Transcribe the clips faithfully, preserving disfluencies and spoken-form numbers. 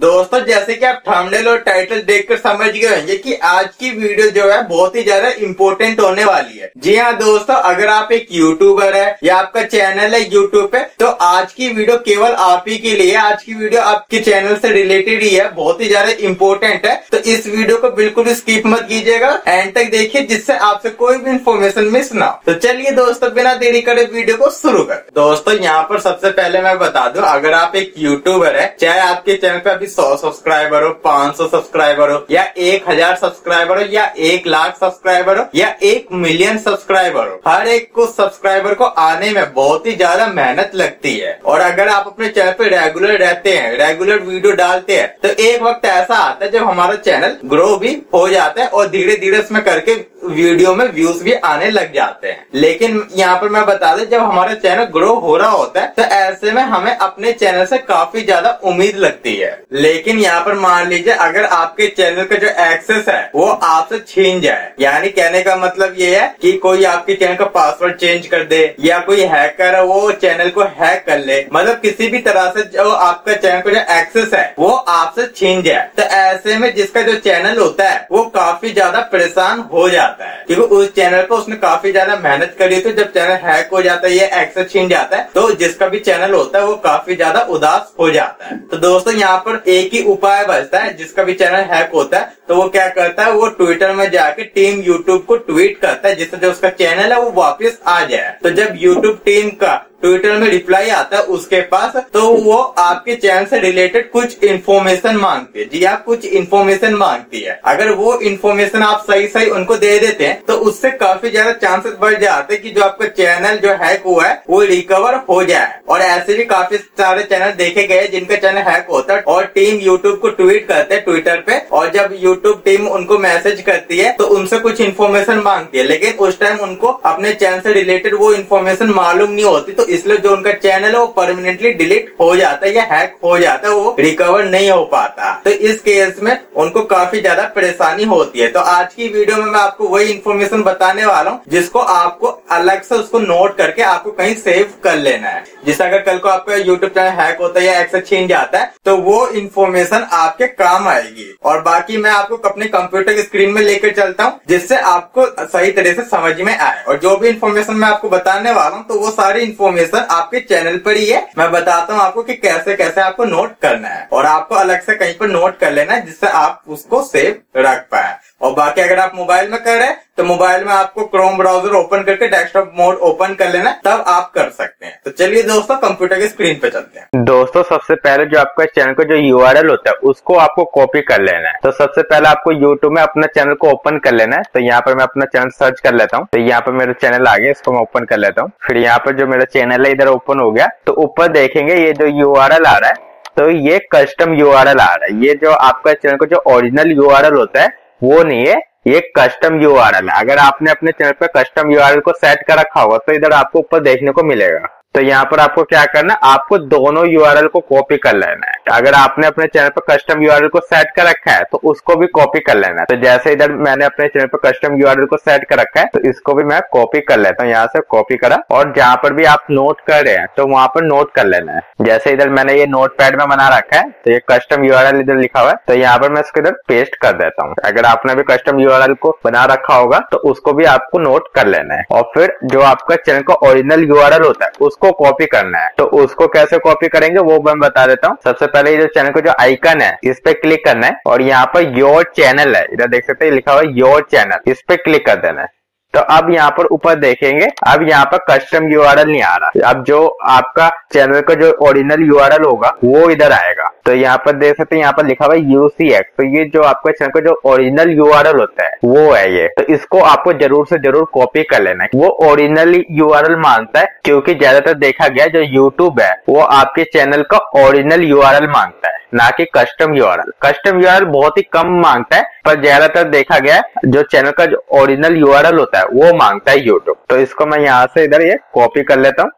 दोस्तों जैसे कि आप थंबनेल और टाइटल देखकर समझ गए होंगे कि आज की वीडियो जो है बहुत ही ज्यादा इम्पोर्टेंट होने वाली है। जी हाँ दोस्तों, अगर आप एक यूट्यूबर है या आपका चैनल है यूट्यूब पे, तो आज की वीडियो केवल आप ही के लिए। आज की वीडियो आपके चैनल से रिलेटेड ही है, बहुत ही ज्यादा इम्पोर्टेंट है। तो इस वीडियो को बिल्कुल स्किप मत कीजिएगा, एंड तक देखिए, जिससे आपसे कोई भी इन्फॉर्मेशन मिस ना हो। तो चलिए दोस्तों, बिना देरी करे वीडियो को शुरू कर। दोस्तों यहाँ पर सबसे पहले मैं बता दूं, अगर आप एक यूट्यूबर है, चाहे आपके चैनल पे सौ सब्सक्राइबर हो, पांच सौ सब्सक्राइबर हो, या एक हजार सब्सक्राइबर हो, या एक लाख सब्सक्राइबर हो, या एक मिलियन सब्सक्राइबर हो, हर एक को सब्सक्राइबर को आने में बहुत ही ज्यादा मेहनत लगती है। और अगर आप अपने चैनल पे रेगुलर रहते हैं, रेगुलर वीडियो डालते हैं, तो एक वक्त ऐसा आता है जब हमारा चैनल ग्रो भी हो जाता है और धीरे धीरे उसमें करके वीडियो में व्यूज भी आने लग जाते हैं। लेकिन यहाँ पर मैं बता दूं, जब हमारा चैनल ग्रो हो रहा होता है, तो ऐसे में हमें अपने चैनल से काफी ज्यादा उम्मीद लगती है। लेकिन यहाँ पर मान लीजिए, अगर आपके चैनल का जो एक्सेस है वो आपसे छीन जाए, यानी कहने का मतलब ये है कि कोई आपके चैनल का पासवर्ड चेंज कर दे, या कोई हैकर है वो चैनल को हैक कर ले, मतलब किसी भी तरह से जो आपका चैनल का जो एक्सेस है वो आपसे छीन जाए, तो ऐसे में जिसका जो चैनल होता है वो काफी ज्यादा परेशान हो जाता है, क्योंकि उस चैनल पर उसने काफी ज्यादा मेहनत करी। तो जब चैनल हैक हो जाता है या एक्सेस छीन जाता है, तो जिसका भी चैनल होता है वो काफी ज्यादा उदास हो जाता है। तो दोस्तों यहाँ पर एक ही उपाय बचता है, जिसका भी चैनल हैक होता है तो वो क्या करता है, वो ट्विटर में जाके टीम यूट्यूब को ट्वीट करता है, जिससे जो उसका चैनल है वो वापस आ जाए। तो जब यूट्यूब टीम का ट्विटर में रिप्लाई आता है उसके पास, तो वो आपके चैनल से रिलेटेड कुछ इन्फॉर्मेशन मांगती है। जी हाँ, कुछ इन्फॉर्मेशन मांगती है। अगर वो इन्फॉर्मेशन आप सही सही उनको दे देते हैं, तो उससे काफी ज्यादा चांसेस बढ़ जाते हैं कि जो आपका चैनल जो हैक हुआ है वो रिकवर हो जाए। और ऐसे भी काफी सारे चैनल देखे गए जिनका चैनल हैक होता है और टीम यूट्यूब को ट्वीट करते है ट्विटर पे, और जब यूट्यूब टीम उनको मैसेज करती है तो उनसे कुछ इन्फॉर्मेशन मांगती है, लेकिन उस टाइम उनको अपने चैनल से रिलेटेड वो इन्फॉर्मेशन मालूम नहीं होती, तो इसलिए जो उनका चैनल है वो परमानेंटली डिलीट हो जाता है या हैक हो जाता है, वो रिकवर नहीं हो पाता। तो इस केस में उनको काफी ज्यादा परेशानी होती है। तो आज की वीडियो में मैं आपको वही इन्फॉर्मेशन बताने वाला हूँ, जिसको आपको अलग से उसको नोट करके आपको कहीं सेव कर लेना है, जिससे अगर कल को आपका यूट्यूब चैनल हैक होता है या एक्सेस छीन जाता है, तो वो इन्फॉर्मेशन आपके काम आएगी। और बाकी मैं आपको अपने कंप्यूटर की स्क्रीन में लेकर चलता हूँ, जिससे आपको सही तरह से समझ में आए। और जो भी इन्फॉर्मेशन मैं आपको बताने वाला हूँ, तो वो सारी इन्फॉर्मेशन सर आपके चैनल पर ही है। मैं बताता हूँ आपको कि कैसे कैसे आपको नोट करना है, और आपको अलग से कहीं पर नोट कर लेना है, जिससे आप उसको सेव रख पाए। और बाकी अगर आप मोबाइल में कर रहे हैं, तो मोबाइल में आपको क्रोम ब्राउजर ओपन करके डेस्कटॉप मोड ओपन कर लेना, तब आप कर सकते हैं। तो चलिए दोस्तों, कंप्यूटर की स्क्रीन पे चलते हैं। दोस्तों सबसे पहले जो आपका चैनल का जो यूआरएल होता है उसको आपको कॉपी कर लेना है। तो सबसे पहले आपको यूट्यूब में अपना चैनल को ओपन कर लेना है। तो यहाँ पर मैं अपना चैनल सर्च कर लेता हूँ। तो यहाँ पर मेरा चैनल आ गया, इसको मैं ओपन कर लेता हूँ। फिर यहाँ पर जो मेरा चैनल है इधर ओपन हो गया, तो ऊपर देखेंगे ये जो यूआरएल आ रहा है, तो ये कस्टम यूआरएल आ रहा है। ये जो आपका चैनल का जो ओरिजिनल यूआरएल होता है वो नहीं है, ये कस्टम यूआरएल है। अगर आपने अपने चैनल पर कस्टम यूआरएल को सेट कर रखा होगा, तो इधर आपको ऊपर देखने को मिलेगा। तो यहाँ पर आपको क्या करना है, आपको दोनों यूआरएल को कॉपी कर लेना है। अगर आपने अपने चैनल पर कस्टम यूआरएल को सेट कर रखा है, तो उसको भी कॉपी कर लेना है। तो जैसे इधर मैंने अपने चैनल पर कस्टम यूआरएल को सेट कर रखा है, तो इसको भी मैं कॉपी कर लेता हूँ। यहाँ से कॉपी करा, और जहाँ पर भी आप नोट कर रहे हैं तो वहां पर नोट कर लेना है। जैसे इधर मैंने ये नोट पैड में बना रखा है, तो ये कस्टम यूआरएल इधर लिखा हुआ है, तो यहाँ पर मैं इसको इधर पेस्ट कर देता हूँ। अगर आपने भी कस्टम यूआरएल को बना रखा होगा, तो उसको भी आपको नोट कर लेना है। और फिर जो आपका चैनल का ओरिजिनल यूआरएल होता है उसको कॉपी करना है। तो उसको कैसे कॉपी करेंगे वो मैं बता देता हूँ। सबसे पहले जो चैनल का जो आइकन है इस पे क्लिक करना है, और यहाँ पर योर चैनल है, इधर देख सकते हैं लिखा हुआ योर चैनल, इस पे क्लिक कर देना है। तो अब यहाँ पर ऊपर देखेंगे, अब यहाँ पर कस्टम यूआरएल नहीं आ रहा। अब जो आपका चैनल का जो ओरिजिनल यूआरएल होगा वो इधर आएगा। तो यहाँ पर देख सकते हैं यहाँ पर लिखा हुआ है यूसीएक्स। तो ये जो आपका चैनल का जो ओरिजिनल यूआरएल होता है वो है ये। तो इसको आपको जरूर से जरूर कॉपी कर लेना है। वो ओरिजिनल यूआरएल मांगता है, क्योंकि ज्यादातर देखा गया जो यूट्यूब है वो आपके चैनल का ओरिजिनल यूआरएल मांगता है, ना कि कस्टम यूआरएल। कस्टम यूआरएल बहुत ही कम मांगता है, पर ज्यादातर देखा गया है जो चैनल का जो ओरिजिनल यूआरएल होता है वो मांगता है यूट्यूब। तो इसको मैं यहाँ से इधर ये कॉपी कर लेता हूँ,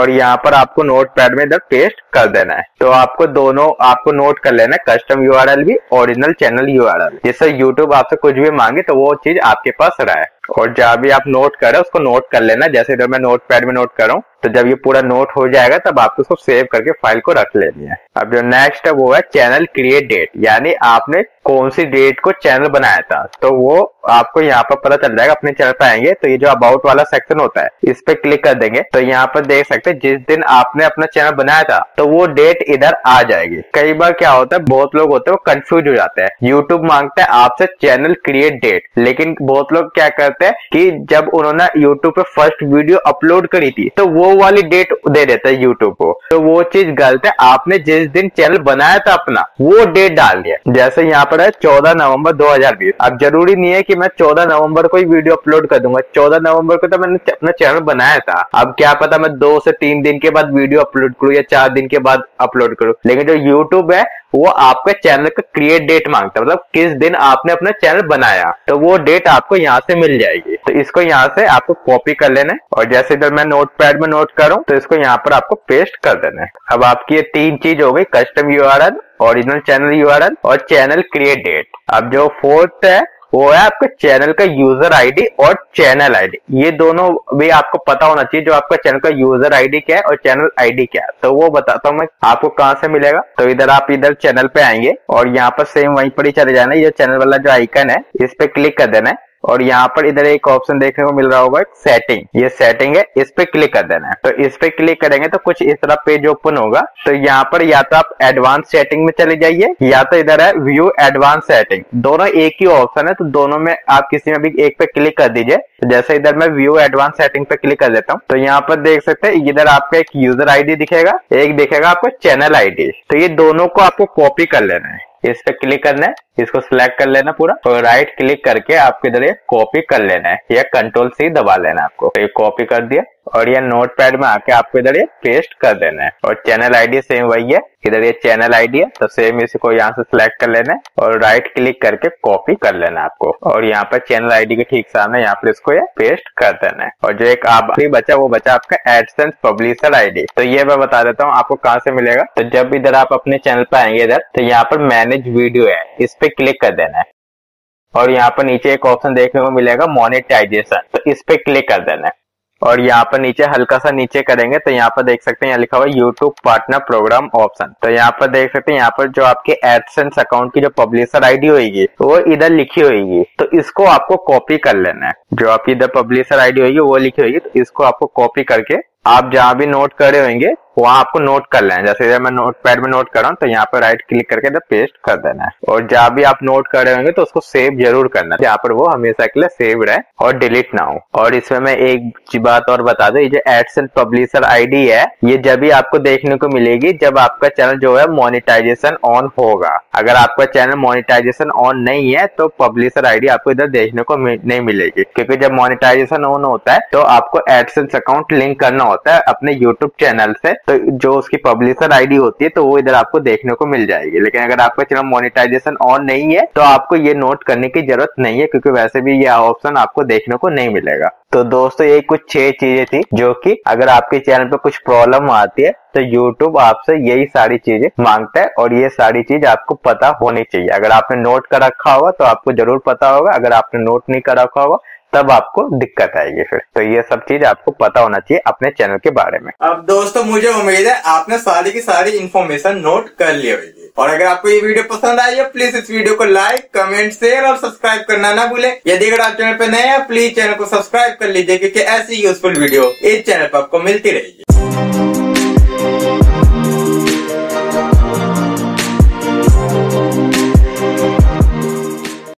और यहाँ पर आपको नोट पैड में इधर पेस्ट कर देना है। तो आपको दोनों आपको नोट कर लेना है, कस्टम यूआरएल भी, ओरिजिनल चैनल यूआरएल, जिससे यूट्यूब आपसे कुछ भी मांगे तो वो चीज आपके पास रहे। और जहाँ भी आप नोट करें उसको नोट कर लेना, जैसे इधर मैं नोट पैड में नोट कर रहा हूँ। तो जब ये पूरा नोट हो जाएगा तब आपको उसको सेव करके फाइल को रख लेनी है। अब जो नेक्स्ट है वो है चैनल क्रिएट डेट, यानी आपने कौन सी डेट को चैनल बनाया था, तो वो आपको यहाँ पर पता चल जाएगा। अपने चैनल पर आएंगे तो ये जो अबाउट वाला सेक्शन होता है इस पे क्लिक कर देंगे तो यहाँ पर देख सकते हैं जिस दिन आपने अपना चैनल बनाया था तो वो डेट इधर आ जाएगी। कई बार क्या होता है, बहुत लोग होते हैं वो कंफ्यूज हो जाते हैं, यूट्यूब मांगता है आपसे चैनल क्रिएट डेट, लेकिन बहुत लोग क्या करते हैं कि जब उन्होंने यूट्यूब पे फर्स्ट वीडियो अपलोड करी थी तो वो वाली डेट दे देता है यूट्यूब को, तो वो चीज गलत है। आपने जिस दिन चैनल बनाया था अपना वो डेट डाल दिया। जैसे यहाँ पर है चौदह नवंबर दो हजार बीस। अब जरूरी नहीं है कि मैं चौदह नवंबर को ही वीडियो अपलोड कर दूंगा, चौदह नवंबर को तो मैंने अपना चैनल बनाया था। अब क्या पता मैं दो से तीन दिन के बाद वीडियो अपलोड करूँ या चार दिन के बाद अपलोड करूँ, लेकिन जो यूट्यूब है वो आपके चैनल का क्रिएट डेट मांगता है, मतलब किस दिन आपने अपना चैनल बनाया, तो वो डेट आपको यहाँ से मिल जाएगी। तो इसको यहाँ से आपको कॉपी कर लेना है और जैसे इधर मैं नोट पैड में नोट करूँ तो इसको यहाँ पर आपको पेस्ट कर देना है। अब आपकी ये तीन चीज हो गई, custom URL, original channel URL और चैनल क्रिएट डेट। अब जो फोर्थ है वो है आपका चैनल का यूजर आईडी और चैनल आईडी। ये दोनों भी आपको पता होना चाहिए, जो आपका चैनल का यूजर आईडी क्या है और चैनल आईडी क्या है, तो वो बताता हूँ मैं आपको कहाँ से मिलेगा। तो इधर आप इधर चैनल पे आएंगे और यहाँ पर सेम वहीं पर ही चले जाना है, ये चैनल वाला जो आइकन है इस पे क्लिक कर देना है और यहाँ पर इधर एक ऑप्शन देखने को मिल रहा होगा सेटिंग, ये सेटिंग है, इस पे क्लिक कर देना है। तो इस पे क्लिक करेंगे तो कुछ इस तरह पेज ओपन होगा। तो यहाँ पर या तो आप एडवांस सेटिंग में चले जाइए या तो इधर है व्यू एडवांस सेटिंग, दोनों एक ही ऑप्शन है तो दोनों में आप किसी में भी एक पे क्लिक कर दीजिए। तो जैसे इधर मैं व्यू एडवांस सेटिंग पे क्लिक कर देता हूँ तो यहाँ पर देख सकते हैं इधर आपका एक यूजर आईडी दिखेगा, एक दिखेगा आपको चैनल आईडी। तो ये दोनों को आपको कॉपी कर लेना है, इस पे क्लिक करना है, इसको सिलेक्ट कर लेना पूरा और राइट क्लिक करके आपके इधर ये कॉपी कर लेना है या कंट्रोल सी दबा लेना है आपको। तो ये कॉपी कर दिया और ये नोट पैड में आके आपको इधर ये पेस्ट कर देना है। और चैनल आईडी सेम वही है, इधर ये चैनल आईडी है तो सेम इसी को यहाँ से सिलेक्ट कर लेना है और राइट क्लिक करके कॉपी कर लेना है आपको और यहाँ पर चैनल आईडी के ठीक सामने यहाँ पर इसको ये पेस्ट कर देना है। और जो एक आखिरी बचा वो बचा आपका एडसेंस पब्लिशर आईडी। तो ये मैं बता देता हूँ आपको कहाँ से मिलेगा। तो जब इधर आप अपने चैनल पर आएंगे इधर तो यहाँ पर मैनेज वीडियो है, इस पे क्लिक कर देना है और यहाँ पर नीचे एक ऑप्शन देखने को मिलेगा मोनेटाइजेशन, तो इस पे क्लिक कर देना है और यहाँ पर नीचे हल्का सा नीचे करेंगे तो यहाँ पर देख सकते हैं यहाँ लिखा हुआ यूट्यूब पार्टनर प्रोग्राम ऑप्शन। तो यहाँ पर देख सकते हैं यहाँ पर जो आपके एडसेंस अकाउंट की जो पब्लिशर आईडी होगी वो इधर लिखी होगी, तो इसको आपको कॉपी कर लेना है। जो आपकी इधर पब्लिशर आईडी होगी वो लिखी होगी तो इसको आपको कॉपी करके आप जहाँ भी नोट करे होंगे वहाँ आपको नोट कर लेना है। जैसे जब मैं नोट पैड में नोट कर रहा हूँ तो यहाँ पर राइट क्लिक करके इधर पेस्ट कर देना है और जहाँ भी आप नोट कर रहे होंगे तो उसको सेव जरूर करना है, जहाँ पर वो हमेशा के लिए सेव रहे और डिलीट ना हो। और इसमें मैं एक बात और बता दूं, ये जो एडसेंस पब्लिशर आईडी है ये जब भी आपको देखने को मिलेगी जब आपका चैनल जो है मोनिटाइजेशन ऑन होगा। अगर आपका चैनल मोनिटाइजेशन ऑन नहीं है तो पब्लिशर आईडी आपको इधर देखने को नहीं मिलेगी, क्योंकि जब मोनिटाइजेशन ऑन होता है तो आपको एडसेंस अकाउंट लिंक करना होता है अपने यूट्यूब चैनल से, तो जो उसकी पब्लिशर आईडी होती है तो वो इधर आपको देखने को मिल जाएगी। लेकिन अगर आपका चैनल मोनेटाइजेशन ऑन नहीं है तो आपको ये नोट करने की जरूरत नहीं है, क्योंकि वैसे भी ये ऑप्शन आपको देखने को नहीं मिलेगा। तो दोस्तों ये कुछ छह चीजें थी जो कि अगर आपके चैनल पे कुछ प्रॉब्लम आती है तो YouTube आपसे यही सारी चीजें मांगता है और ये सारी चीज आपको पता होनी चाहिए। अगर आपने नोट कर रखा होगा तो आपको जरूर पता होगा, अगर आपने नोट नहीं कर रखा होगा तब आपको दिक्कत आएगी फिर। तो ये सब चीज आपको पता होना चाहिए अपने चैनल के बारे में। अब दोस्तों मुझे उम्मीद है आपने सारी की सारी इन्फॉर्मेशन नोट कर ली होगी और अगर आपको ये वीडियो पसंद आई है प्लीज इस वीडियो को लाइक, कमेंट, शेयर और सब्सक्राइब करना ना भूले। यदि अगर आप चैनल पर नए हैं प्लीज चैनल को सब्सक्राइब कर लीजिए, क्योंकि ऐसी यूजफुल वीडियो इस चैनल पर आपको मिलती रहेगी।